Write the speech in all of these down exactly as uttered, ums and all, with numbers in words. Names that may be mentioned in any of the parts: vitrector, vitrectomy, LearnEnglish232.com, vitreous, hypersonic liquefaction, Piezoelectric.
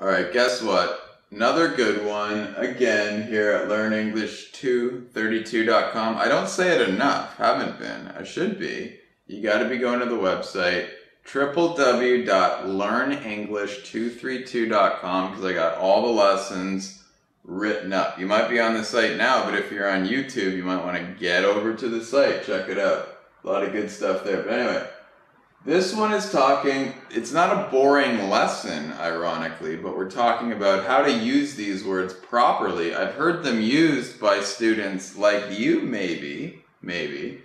All right, guess what? Another good one, again, here at learn english two thirty-two dot com. I don't say it enough, haven't been. I should be. You gotta be going to the website, w w w dot learn english two thirty-two dot com, because I got all the lessons written up. You might be on the site now, but if you're on YouTube, you might wanna get over to the site, check it out. A lot of good stuff there, but anyway. This one is talking, it's not a boring lesson, ironically, but we're talking about how to use these words properly. I've heard them used by students like you, maybe, maybe,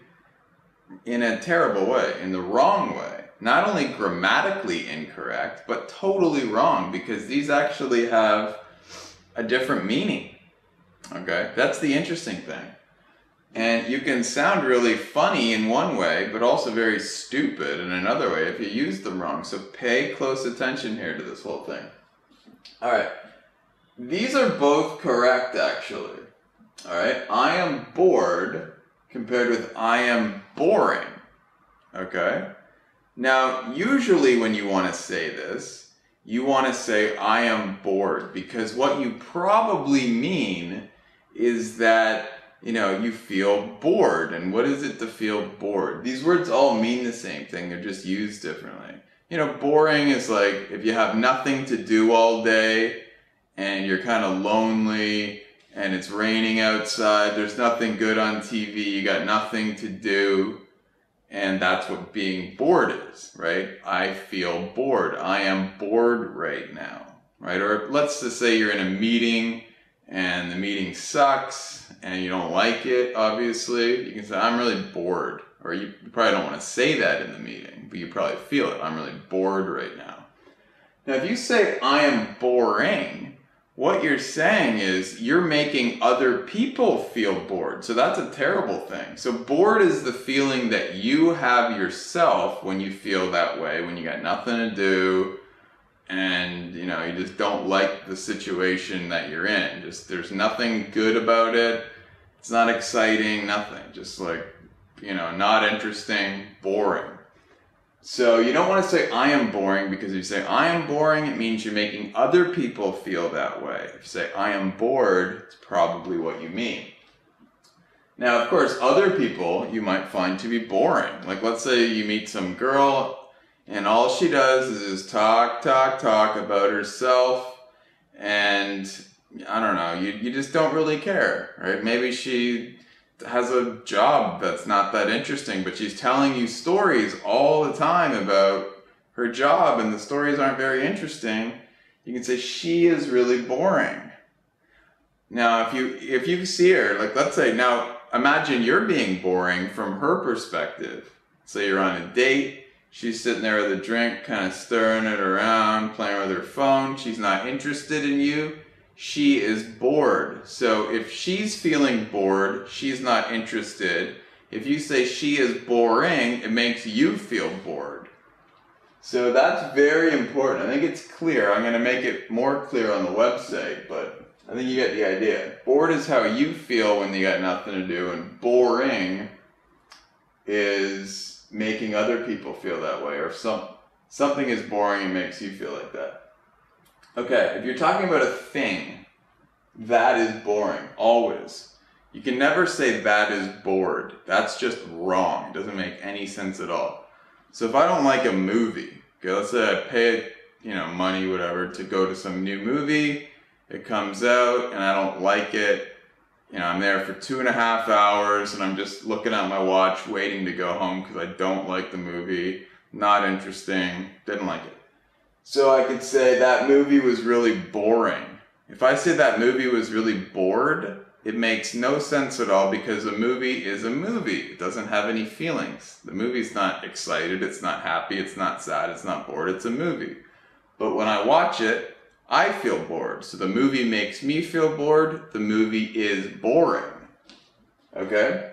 in a terrible way, in the wrong way. Not only grammatically incorrect, but totally wrong, because these actually have a different meaning, okay? That's the interesting thing. And you can sound really funny in one way, but also very stupid in another way if you use them wrong. So pay close attention here to this whole thing. All right, these are both correct, actually. All right, I am bored compared with I am boring, okay? Now, usually when you want to say this, you want to say I am bored, because what you probably mean is that you know, you feel bored. And what is it to feel bored? These words all mean the same thing. They're just used differently. You know, boring is like if you have nothing to do all day and you're kind of lonely and it's raining outside, there's nothing good on T V, you got nothing to do. And that's what being bored is, right? I feel bored. I am bored right now, right? Or let's just say you're in a meeting and the meeting sucks and you don't like it, obviously, you can say, I'm really bored. Or you probably don't want to say that in the meeting, but you probably feel it. I'm really bored right now. Now, if you say, I am boring, what you're saying is you're making other people feel bored. So that's a terrible thing. So bored is the feeling that you have yourself when you feel that way, when you got nothing to do, and you know, you just don't like the situation that you're in. Just there's nothing good about it. It's not exciting, nothing. Just like, you know, not interesting, boring. So you don't want to say I am boring, because if you say I am boring, it means you're making other people feel that way. If you say I am bored, it's probably what you mean. Now, of course, other people you might find to be boring. Like let's say you meet some girl, and all she does is talk, talk, talk about herself, and I don't know, you, you just don't really care, right? Maybe she has a job that's not that interesting, but she's telling you stories all the time about her job, and the stories aren't very interesting. You can say, she is really boring. Now, if you, if you see her, like let's say, now imagine you're being boring from her perspective. Say you're on a date. She's sitting there with a drink, kind of stirring it around, playing with her phone. She's not interested in you. She is bored. So if she's feeling bored, she's not interested. If you say she is boring, it makes you feel bored. So that's very important. I think it's clear. I'm going to make it more clear on the website, but I think you get the idea. Bored is how you feel when you got nothing to do, and boring is making other people feel that way, or if some, something is boring and makes you feel like that. Okay, if you're talking about a thing, that is boring, always. You can never say that is bored. That's just wrong. It doesn't make any sense at all. So if I don't like a movie, okay, let's say I pay, you know, money, whatever, to go to some new movie, it comes out and I don't like it. You know, I'm there for two and a half hours and I'm just looking at my watch, waiting to go home because I don't like the movie. Not interesting. Didn't like it. So I could say that movie was really boring. If I say that movie was really bored, it makes no sense at all, because a movie is a movie. It doesn't have any feelings. The movie's not excited. It's not happy. It's not sad. It's not bored. It's a movie. But when I watch it, I feel bored. So the movie makes me feel bored. The movie is boring. Okay?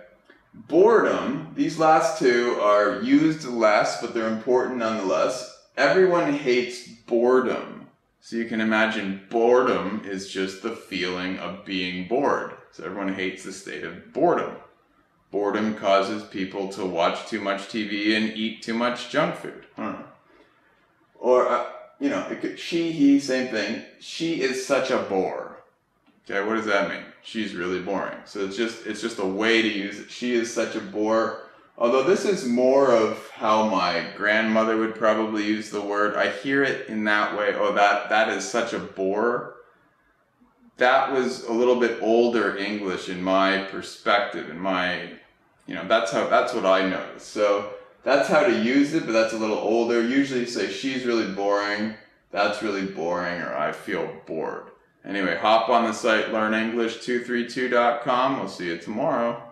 Boredom, these last two are used less, but they're important nonetheless. Everyone hates boredom. So you can imagine boredom is just the feeling of being bored. So everyone hates the state of boredom. Boredom causes people to watch too much T V and eat too much junk food. I don't know. Or... Uh, you know, it could, she, he, same thing. She is such a bore. Okay, what does that mean? She's really boring. So it's just, it's just a way to use it. She is such a bore. Although this is more of how my grandmother would probably use the word. I hear it in that way. Oh, that, that is such a bore. That was a little bit older English in my perspective, in my, you know, that's how, that's what I noticed. So that's how to use it, but that's a little older. Usually you say, she's really boring, that's really boring, or I feel bored. Anyway, hop on the site, learn english two three two dot com. We'll see you tomorrow.